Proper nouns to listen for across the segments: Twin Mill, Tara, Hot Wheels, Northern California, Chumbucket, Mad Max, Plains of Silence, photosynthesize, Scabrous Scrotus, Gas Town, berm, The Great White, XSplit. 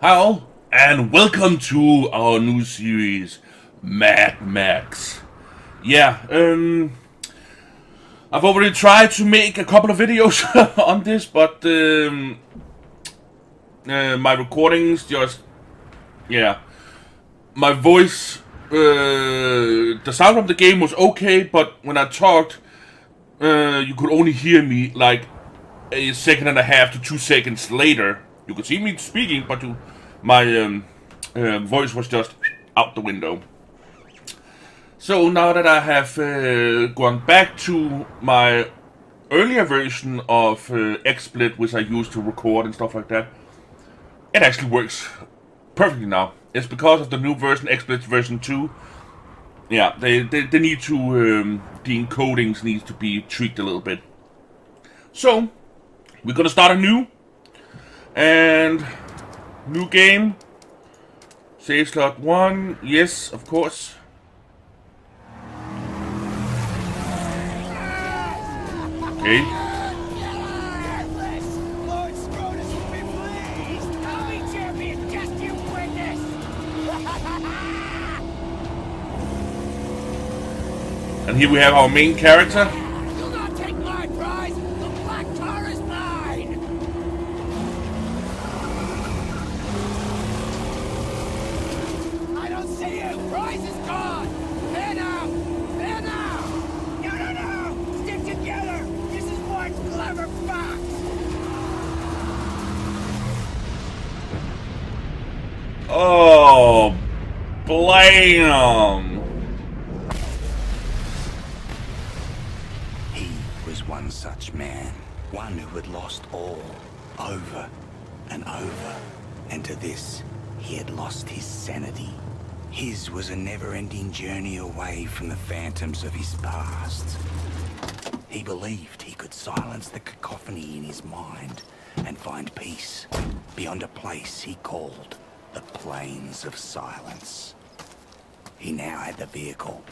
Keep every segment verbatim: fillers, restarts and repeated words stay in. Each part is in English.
Hello, and welcome to our new series, Mad Max. Yeah, um, I've already tried to make a couple of videos on this, but um, uh, my recordings just, yeah, my voice, uh, the sound of the game was okay, but when I talked, uh, you could only hear me like a second and a half to two seconds later. You could see me speaking, but you, my um, uh, voice was just out the window. So now that I have uh, gone back to my earlier version of uh, XSplit, which I used to record and stuff like that, it actually works perfectly now. It's because of the new version, XSplit version two. Yeah, they, they, they need to, um, the encodings need to be tweaked a little bit. So, we're gonna start anew. And new game, save slot one, yes, of course. Okay. Lord Scrotus will be pleased. I'll be champion, just you witness. And here we have our main character. Oh, blam! He was one such man, one who had lost all, over and over, and to this, he had lost his sanity. His was a never-ending journey away from the phantoms of his past. He believed he could silence the cacophony in his mind and find peace beyond a place he called the Plains of Silence. He now had the vehicle,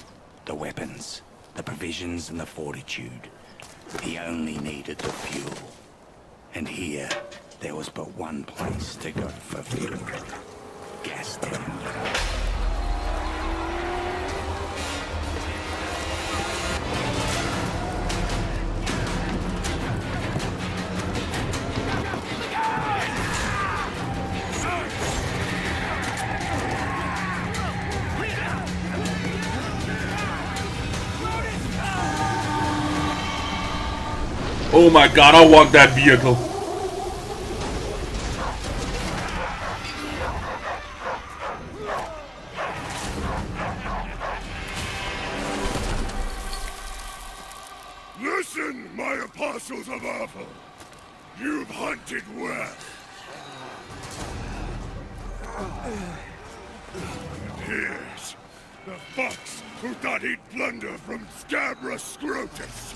the weapons, the provisions and the fortitude. He only needed the fuel. And here, there was but one place to go for fuel. Gas Town. Oh my god, I want that vehicle. Listen, my apostles of Alpha. You've hunted well. And here's the fox who thought he'd plunder from Scabrous Scrotus.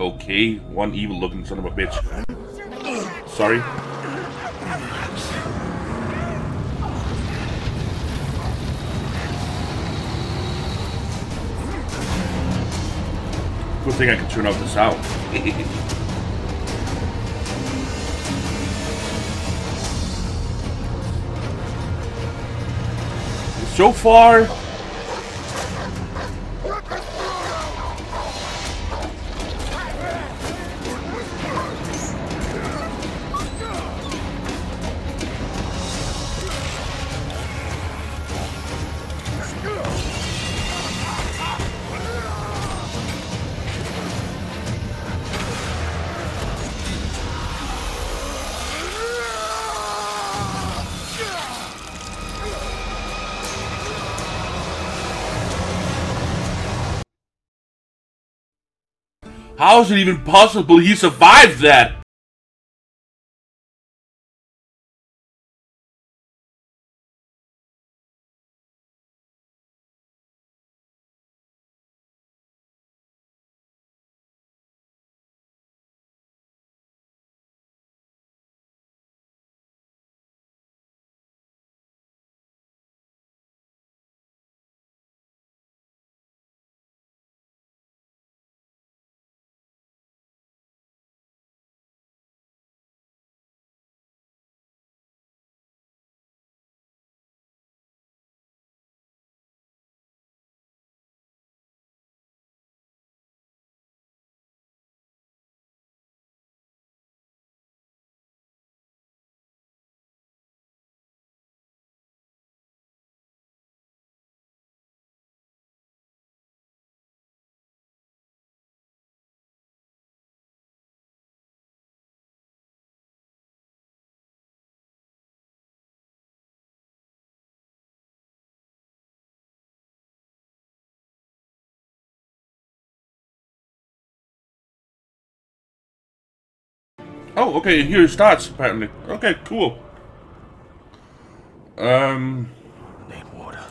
Okay, one evil looking son of a bitch. Sorry. Good thing I can turn off the sound. So far, How is it even possible he survived that? Oh, okay, here it starts, apparently. Okay, cool. Um... Need water.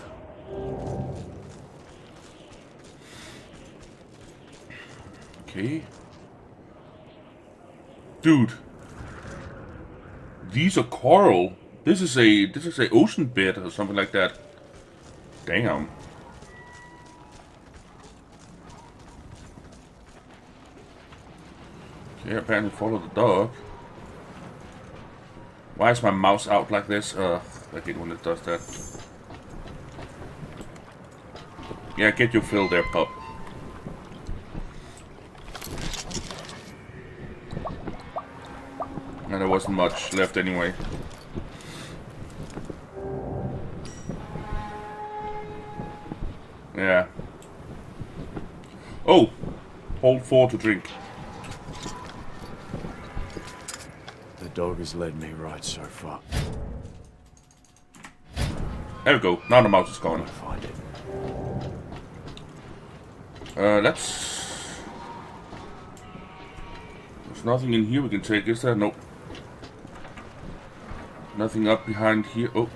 Okay. Dude. These are coral. This is a, this is a ocean bed or something like that. Damn. Yeah, apparently follow the dog. Why is my mouse out like this? Uh, I hate when it does that. Yeah, get your fill there, pup. And there wasn't much left anyway. Yeah. Oh! Hold four to drink. Dog has led me right so far. There we go. Now the mouse is gone. Find it. Uh, let's. There's nothing in here we can take, is there? Nope. Nothing up behind here. Oh.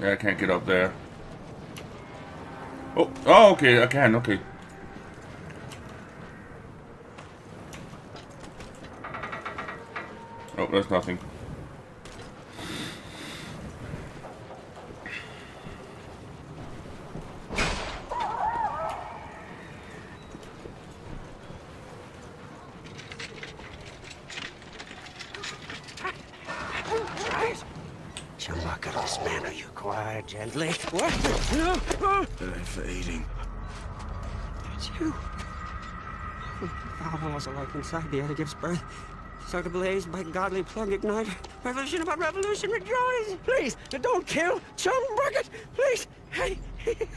Yeah, I can't get up there. Oh. Oh, okay. I can. Okay. Oh, there's nothing. Chumbucket, this man, are you quiet, gently? What? That ain't for eating. It's you. How was like inside the other gives birth? Start a blaze by godly plug ignite. Revolution about revolution, rejoice! Please, don't kill Chumbucket! Please! Hey!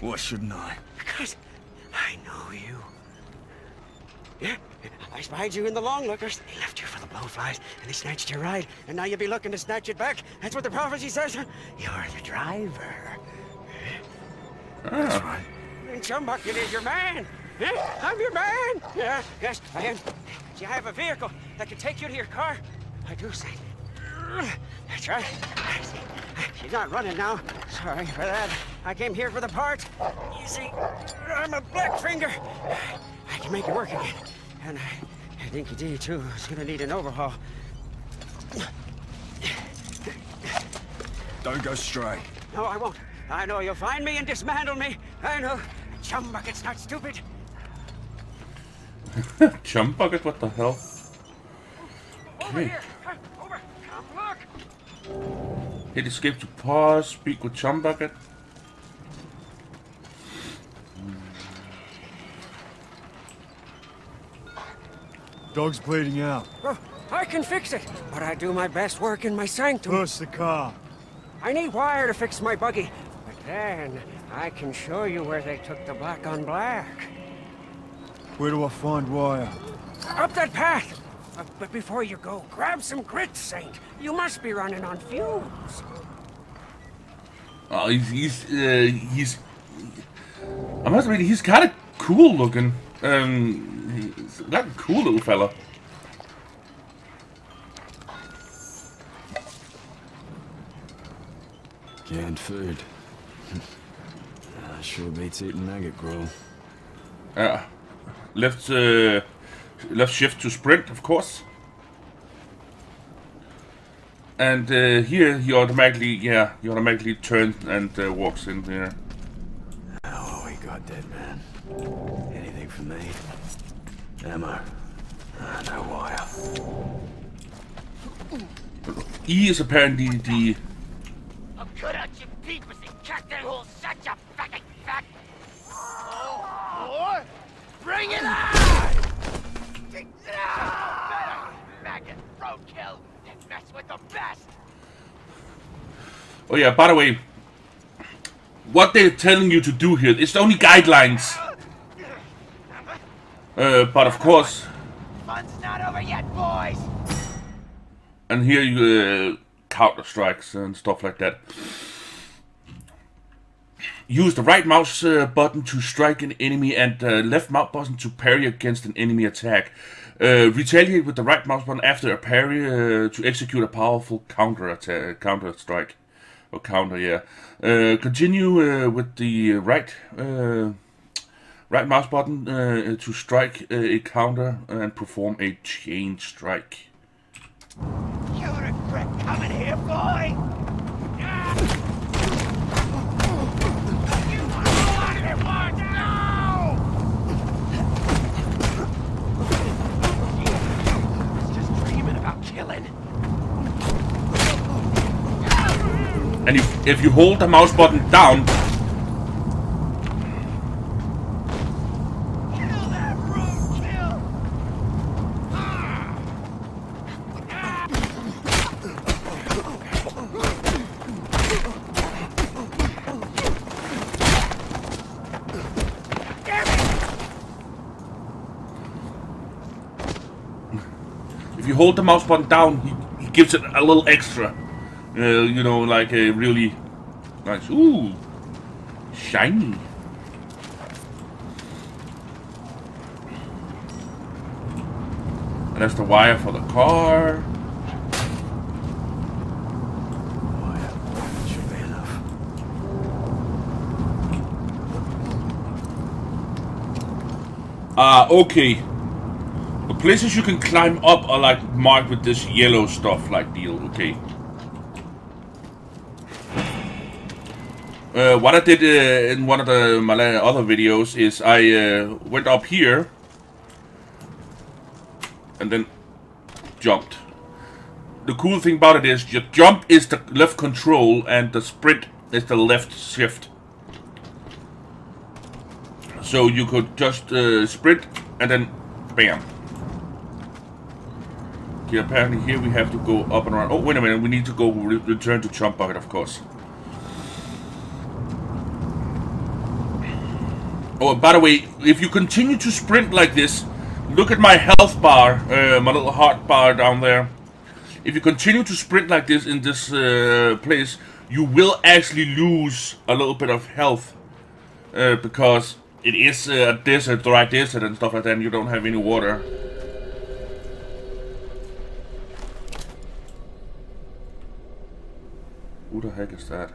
Why shouldn't I? Because I know you. Yeah, I spied you in the long lookers. They left you for the blowflies, and they snatched your ride, and now you'll be looking to snatch it back. That's what the prophecy says. You're the driver. Oh. That's right. And Chumbucket is your man. Yeah, I'm your man. Yeah, yes, I am. Do you have a vehicle that can take you to your car? I do say. That's right. She's not running now. Sorry for that. I came here for the part. You see, I'm a black finger. I can make it work again. And I think you do too. It's gonna need an overhaul. Don't go stray. No, I won't. I know you'll find me and dismantle me. I know. Chumbucket's not stupid. Chumbucket, what the hell? Over okay. Here! Over! Come look! Hit escape to pause, speak with Chumbucket. Dog's bleeding out. Oh, I can fix it, but I do my best work in my sanctum. Where's the car? I need wire to fix my buggy, but then I can show you where they took the black on black. Where do I find wire? Up that path! Uh, but before you go, grab some grit, Saint. You must be running on fumes. Oh, he's... he's... Uh, he's... I'm not really... He's kind of cool looking. Um, that cool little fella. Canned food. I sure beats eating maggot gruel. Ah, left, uh, left shift to sprint, of course. And uh, here he automatically, yeah, he automatically turns and uh, walks in there. Oh, he got dead, man. Anything for me? Ammo. Uh, no wire. E is apparently the. I'll cut out your peepers and cut that whole such a fucking fuck. Oh, boy. Bring it on! Big maggot, roadkill. Mess with the best. Oh yeah, by the way, what they're telling you to do here, it's only guidelines. Uh, but of course, fun's not over yet, boys. And here you uh, counter strikes and stuff like that. Use the right mouse uh, button to strike an enemy and uh, left mouse button to parry against an enemy attack. Uh, retaliate with the right mouse button after a parry uh, to execute a powerful counter attack, counter strike, or counter. Yeah. Uh, continue uh, with the right uh, right mouse button uh, to strike a counter and perform a chain strike. You regret coming here, boy. You want what you want. And if, if you hold the mouse button down, kill that roadkill. Ah. Ah. Damn it. If you hold the mouse button down, he, he gives it a little extra. Uh, you know, like a really nice, ooh, shiny. And that's the wire for the car. Wire, that should be enough. Ah, uh, okay. The places you can climb up are like marked with this yellow stuff, like deal, okay. Uh, what I did uh, in one of the my other videos is I uh, went up here and then jumped. The cool thing about it is your jump is the left control and the sprint is the left shift. So you could just uh, sprint and then bam. Okay, apparently here we have to go up and around. Oh, wait a minute, we need to go re return to Chumbucket, of course. Oh, by the way, if you continue to sprint like this, look at my health bar, uh, my little heart bar down there. If you continue to sprint like this in this uh, place, you will actually lose a little bit of health. Uh, because it is a uh, desert, dry desert and stuff like that, and you don't have any water. Who the heck is that?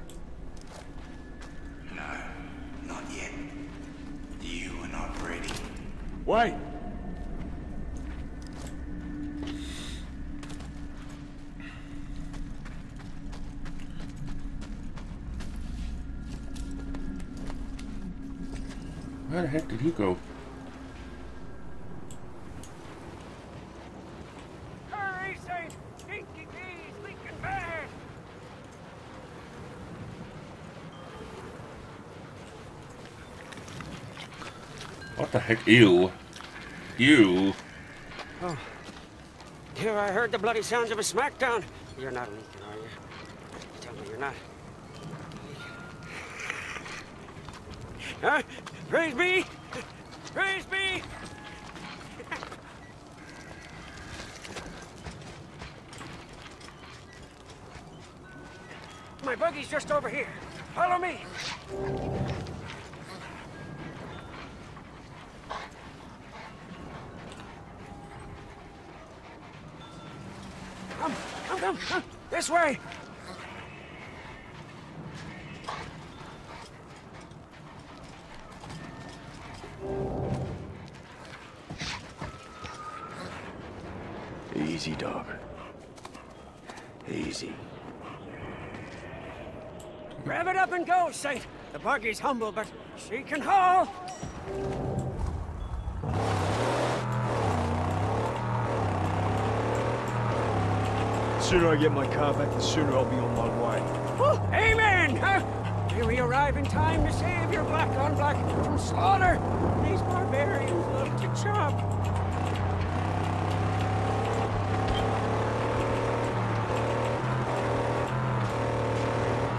Wait. Where the heck did he go? Hurry, Saint! Stinky bees, leaking bad! What the heck? Ew. You. Oh. Here I heard the bloody sounds of a smackdown. You're not leaking, are you? Tell me you're not. Huh? Praise be! Praise be! My buggy's just over here. Follow me! Come, come, come, come. This way! Easy, dog. Easy. Grab it up and go, Saint. The buggy's humble, but she can haul! The sooner I get my car back, the sooner I'll be on my way. Oh, amen! Huh? May we arrive in time to save your black on black from slaughter? These barbarians love to chop.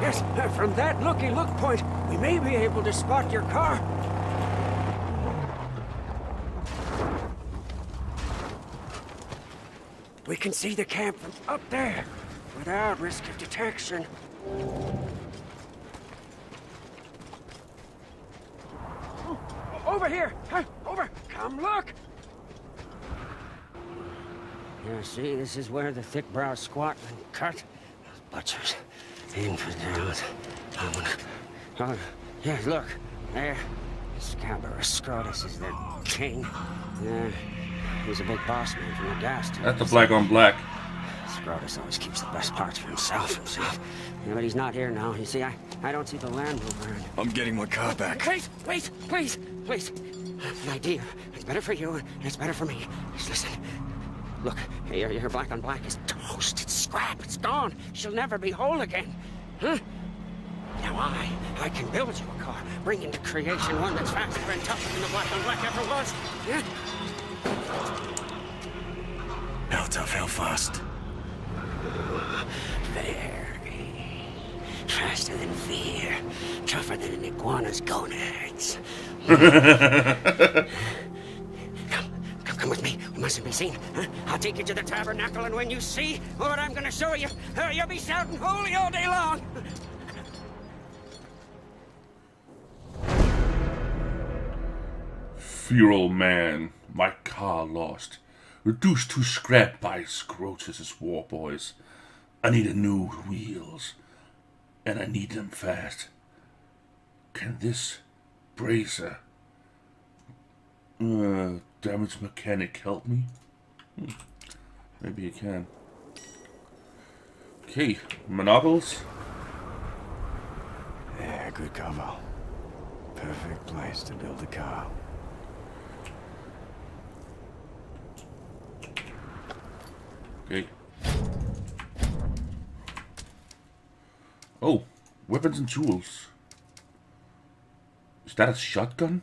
Yes, from that looky-look point, we may be able to spot your car. We can see the camp from up there, without risk of detection. Oh, over here! Huh? Over! Come look! You see, this is where the thick-browed squatman cut those butchers. Infidels. Oh, yeah, look. There. Scabrous Scrotus is their king. Yeah, he's a big boss man from the Gas Town. That's the black on black. Scrotus always keeps the best parts for himself. himself. Yeah, but he's not here now. You see, I, I don't see the Land Rover. I'm getting my car back. Please, please, please, please. I have an idea. It's better for you, and it's better for me. Just listen. Look, your, your black on black is toast. It's scrap. It's gone. She'll never be whole again. Huh? Now I, I can build you a car, bring into creation one that's faster and tougher than the black on black ever was. Yeah? How tough, how fast? Very. Faster than fear. Tougher than an iguana's gonads. Come with me. We mustn't be seen. Huh? I'll take you to the tabernacle, and when you see what I'm going to show you, uh, you'll be shouting holy all day long. Feral man, my car lost. Reduced to scrap by Scrotus's war boys. I need a new wheels, and I need them fast. Can this bracer... Uh... damaged mechanic help me? Hmm. Maybe it can. Okay, monobles. Yeah, good cover. Perfect place to build a car. Okay. Oh, weapons and tools. Is that a shotgun?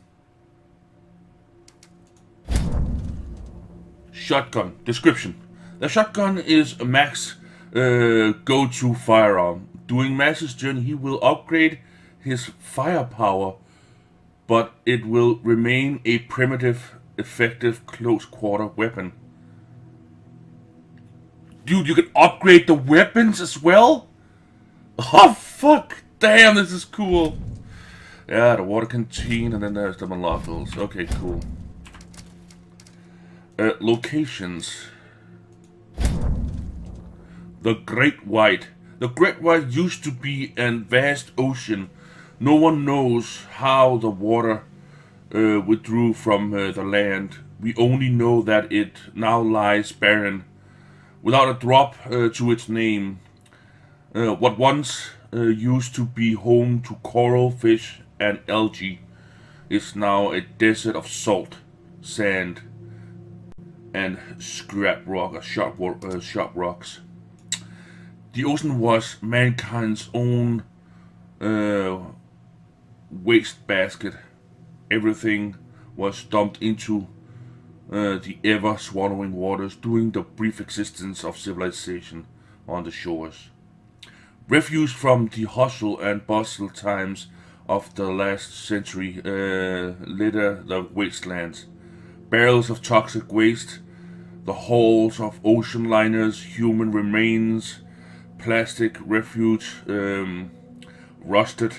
Shotgun. Description. The shotgun is Max's uh, go-to firearm. During Max's journey, he will upgrade his firepower, but it will remain a primitive, effective, close-quarter weapon. Dude, you can upgrade the weapons as well? Oh, fuck. Damn, this is cool. Yeah, the water canteen, and then there's the monoculars. Okay, cool. Uh, locations. The Great White. The Great White used to be a vast ocean. No one knows how the water uh, withdrew from uh, the land. We only know that it now lies barren, without a drop uh, to its name. Uh, what once uh, used to be home to coral, fish and algae is now a desert of salt, sand, and scrap rock or sharp, uh, sharp rocks. The ocean was mankind's own uh, wastebasket. Everything was dumped into uh, the ever-swallowing waters during the brief existence of civilization on the shores. Refuse from the hustle and bustle times of the last century uh, litter the wastelands. Barrels of toxic waste, the hulls of ocean liners, human remains, plastic refuse, um, rusted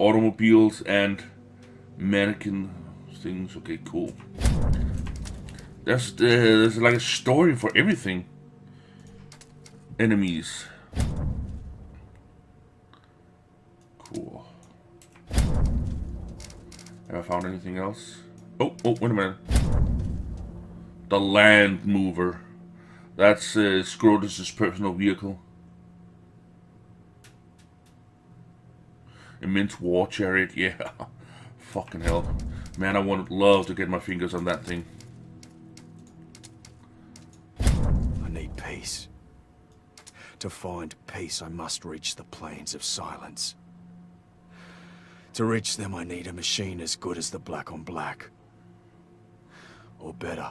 automobiles, and mannequin things. Okay, cool. That's uh, there's like a story for everything. enemies. Cool. Have I found anything else? Oh, oh, wait a minute. The Land Mover. That's uh, Scrotus' personal vehicle. Immense war chariot, yeah. Fucking hell. Man, I would love to get my fingers on that thing. I need peace. To find peace, I must reach the Plains of Silence. To reach them, I need a machine as good as the Black on Black. Or better.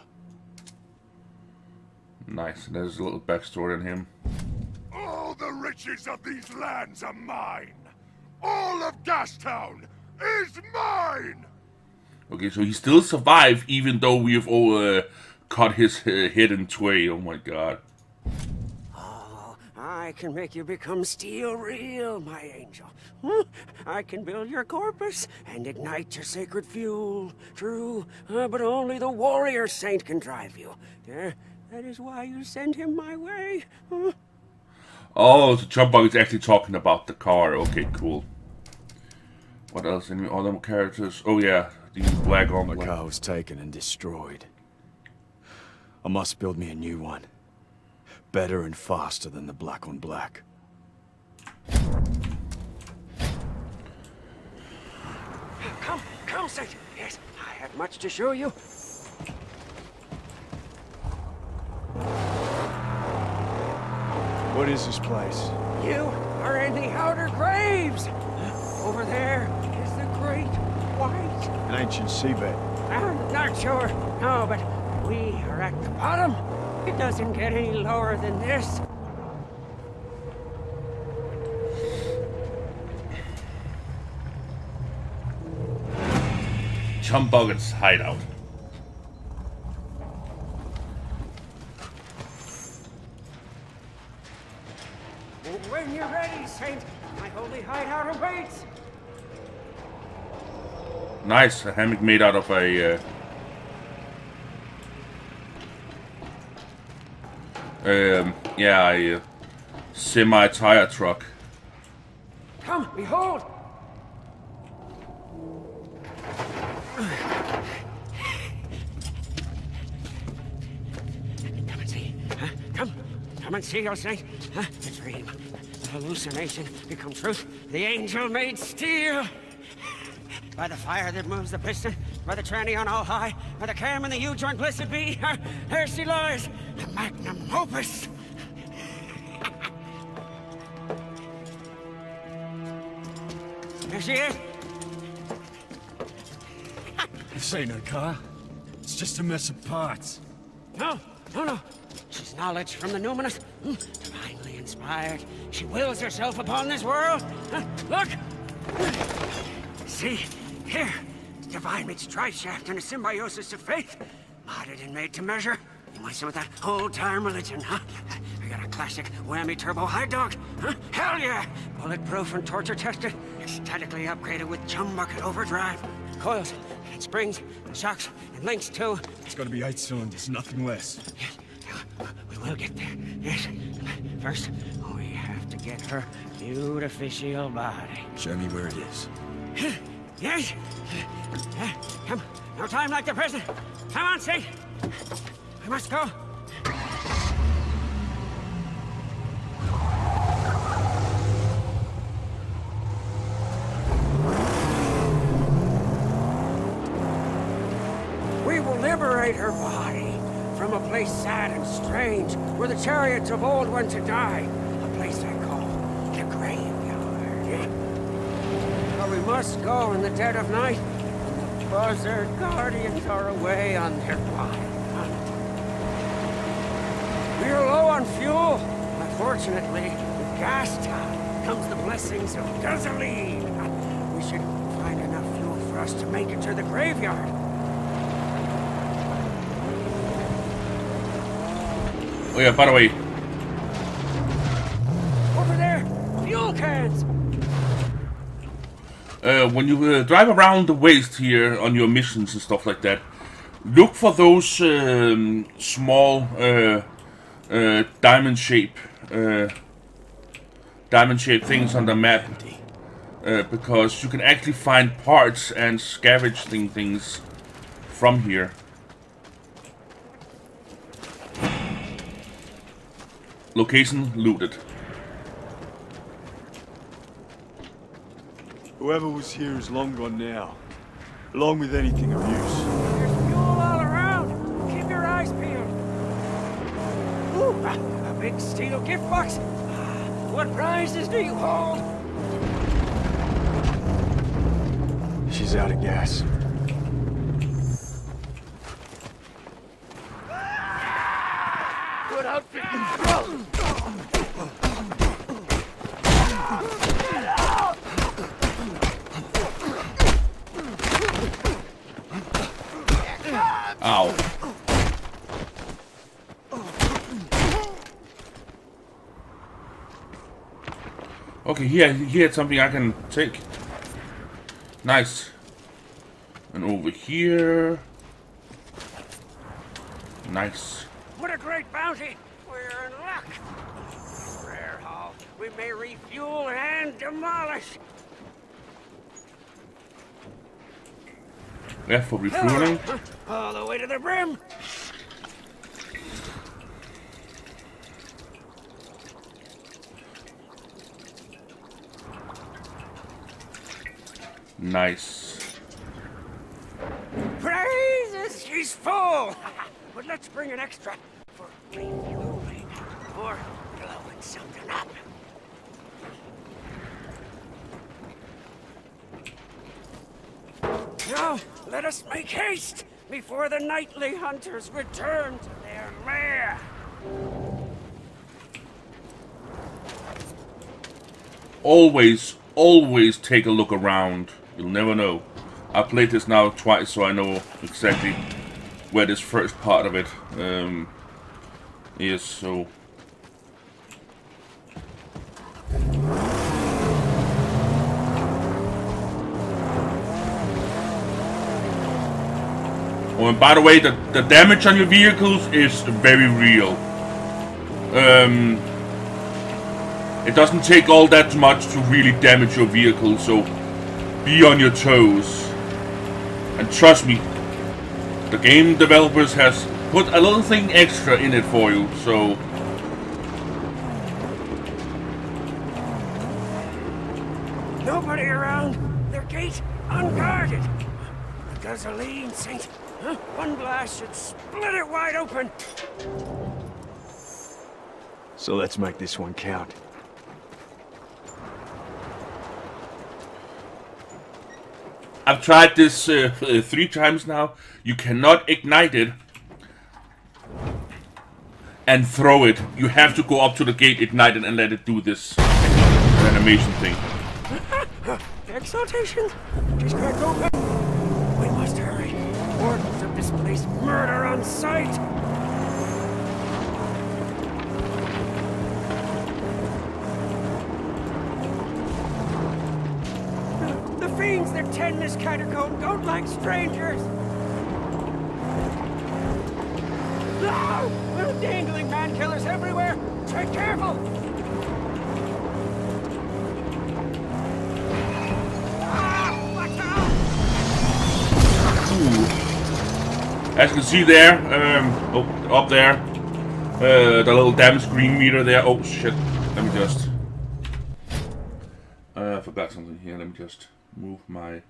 Nice. There's a little backstory on him. All the riches of these lands are mine. All of Gas Town is mine. Okay, so he still survived, even though we have all uh, cut his uh, head in twain. Oh my god. Oh, I can make you become steel real, my angel. Hmm? I can build your corpus and ignite your sacred fuel. True, uh, but only the warrior saint can drive you. Yeah. That is why you send him my way. Huh? Oh, so Chumbucket is actually talking about the car. Okay, cool. What else? Any other characters? Oh yeah, these black on black. My car was taken and destroyed. I must build me a new one, better and faster than the Black on Black. Come, come, Satan. Yes, I have much to show you. What is this place? You are in the outer graves! Over there is the Great White. An ancient seabed. I'm not sure, no, but we are at the bottom. It doesn't get any lower than this. Chumbucket's hideout. When you're ready, Saint, my holy hideout awaits. Nice, a hammock made out of a uh, um, yeah, a uh, semi-tire truck. Come, behold. Come and see. Huh? Come, come and see, your Saint. Huh? The dream, the hallucination, become truth. The angel made steel. By the fire that moves the piston, by the tranny on all high, by the cam and the huge on blessed be, her, there she lies, the magnum opus. There she is. This ain't her car. It's just a mess of parts. No, no, no. She's knowledge from the numinous. Divinely inspired. She wills herself upon this world. Huh? Look! See? Here. Divine meets driveshaft and a symbiosis of faith. Modded and made to measure. You want some of that old-time religion, huh? I got a classic whammy turbo high dog. Huh? Hell yeah! Bulletproof and torture-tested. Ecstatically upgraded with Chumbucket overdrive. Coils, and springs, and shocks, and links too. It's gonna be eight cylinders, nothing less. Yes. We will get there, yes. First, we have to get her beautificial body. Show me where it is. Yes! Come, no time like the present. Come on, Saint. We must go. We will liberate her body. From a place sad and strange, where the chariots of old went to die. A place I call the graveyard. But we must go in the dead of night. The buzzard guardians are away on their ride. We are low on fuel, but fortunately, with Gas Town comes the blessings of gasoline. We should find enough fuel for us to make it to the graveyard. Oh yeah, by the way. Over there! Fuel cans! Uh, when you uh, drive around the waste here on your missions and stuff like that, look for those um, small uh, uh, diamond shape uh, diamond-shaped things on the map uh, because you can actually find parts and scavenging things from here. Location looted. Whoever was here is long gone now, along with anything of use. There's fuel all around. Keep your eyes peeled. Ooh, a, a big steel gift box. What prizes do you hold? She's out of gas. Good outfit. Ow. Okay, here, here's something I can take. Nice. And over here. Nice. What a great bounty! We're in luck. Prayer hall. We may refuel and demolish. Left for refueling. All the way to the brim. Nice. Praises, she's full. But let's bring an extra for refueling or blowing something up. Now, let us make haste before the nightly hunters return to their lair. Always, always take a look around. You'll never know. I played this now twice, so I know exactly where this first part of it um, is. So. Oh, and by the way, the, the damage on your vehicles is very real. Um, it doesn't take all that much to really damage your vehicle, so be on your toes. And trust me, the game developers has put a little thing extra in it for you, so... Nobody around. Their gate unguarded. The gasoline sink. Huh? One blast should split it wide open. So let's make this one count. I've tried this uh, three times now. You cannot ignite it and throw it. You have to go up to the gate, ignite it, and let it do this animation thing. Exaltation! Just crack open. We must hurry. Wardens of this place murder on sight. The, the fiends that tend this catacomb don't like strangers. No! Little dangling man killers everywhere. Be careful. Ah, watch out! Ooh. As you can see there, um, oh, up there, uh, the little damn screen meter there. Oh shit, let me just, uh, I forgot something here, let me just move my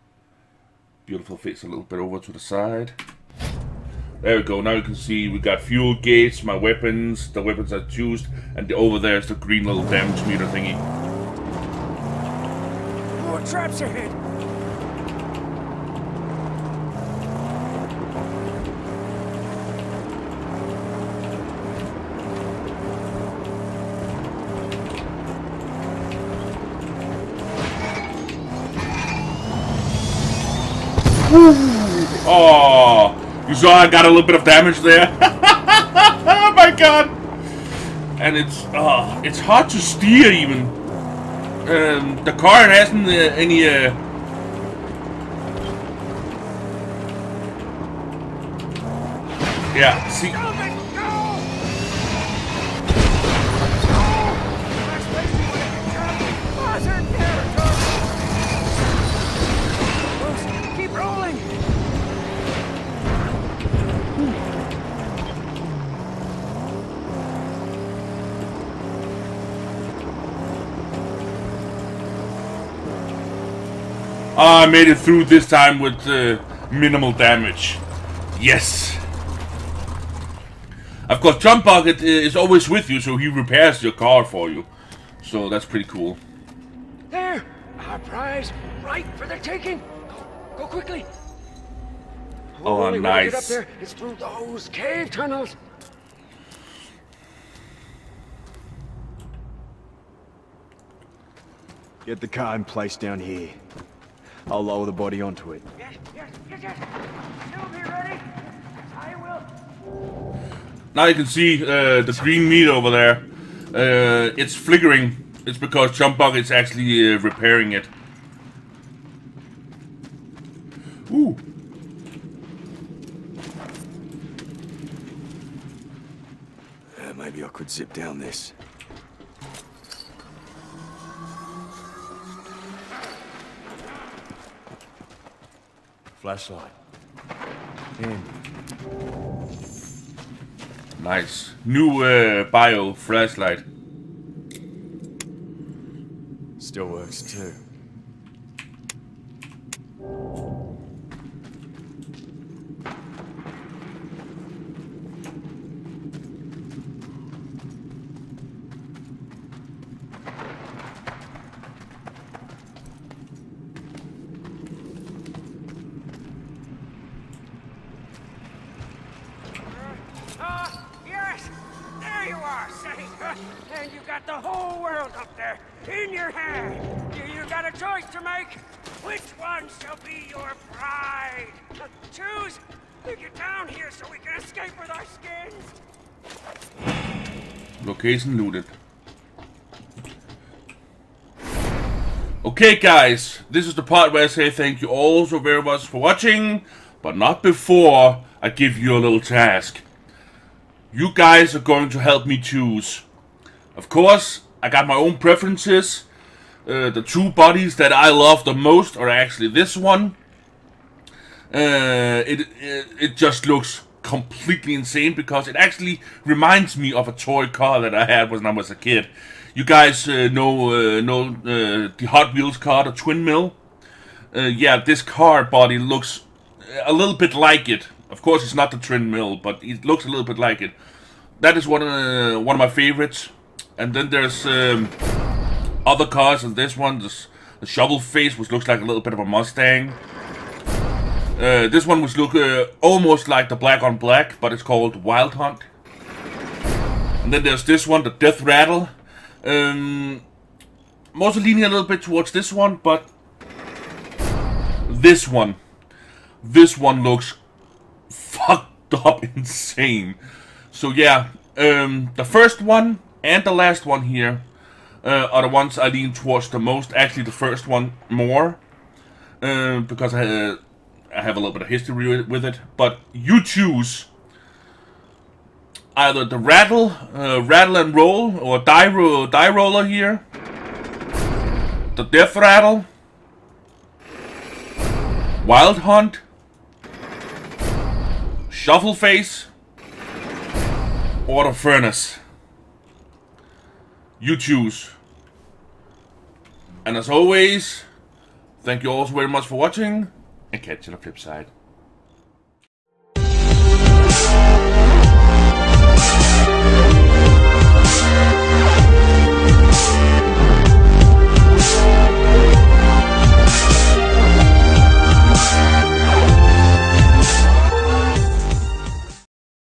beautiful face a little bit over to the side. There we go, now you can see we got fuel gauge, my weapons, the weapons I choose, and over there is the green little damage meter thingy. More traps ahead! Oh, you saw I got a little bit of damage there. Oh my god! And it's uh, it's hard to steer even. Um, the car hasn't uh, any. Uh... Yeah. See. I made it through this time with uh, minimal damage. Yes. Of course, Chumbucket is always with you, so he repairs your car for you. So that's pretty cool. There, our prize, right for the taking. Go, go quickly. Oh, nice. Way to get up there is through those cave tunnels. Get the car in place down here. I'll lower the body onto it. Yes, yes, yes, yes. You'll be ready. I will. Now you can see uh, the green meat over there. Uh, it's flickering. It's because Chumbucket is actually uh, repairing it. Ooh. Uh, maybe I could zip down this. Flashlight. Handy. Nice. New uh, bio flashlight. Still works too. Location looted. Okay guys, this is the part where I say thank you all so very much for watching, but not before I give you a little task. You guys are going to help me choose. Of course, I got my own preferences. Uh, the two bodies that I love the most are actually this one. Uh, it, it, it just looks completely insane because it actually reminds me of a toy car that I had when I was a kid. You guys uh, know, uh, know uh, the Hot Wheels car, the Twin Mill? Uh, yeah, this car body looks a little bit like it. Of course, it's not the Twin Mill, but it looks a little bit like it. That is one, uh, one of my favorites. And then there's um, other cars, and this one, this, the Shovel Face, which looks like a little bit of a Mustang. Uh, this one was look uh, almost like the Black on Black, but it's called Wild Hunt. And then there's this one, the Death Rattle. Um, I'm also leaning a little bit towards this one, but this one, this one looks fucked up insane. So yeah, um, the first one and the last one here uh, are the ones I lean towards the most. Actually, the first one more uh, because I. Uh, I have a little bit of history with it, but you choose either the rattle, uh, rattle and roll, or die, ro die roller here, the Death Rattle, Wild Hunt, Shovel Face, or the Furnace. You choose. And as always, thank you all so very much for watching. And catch you on the flip side.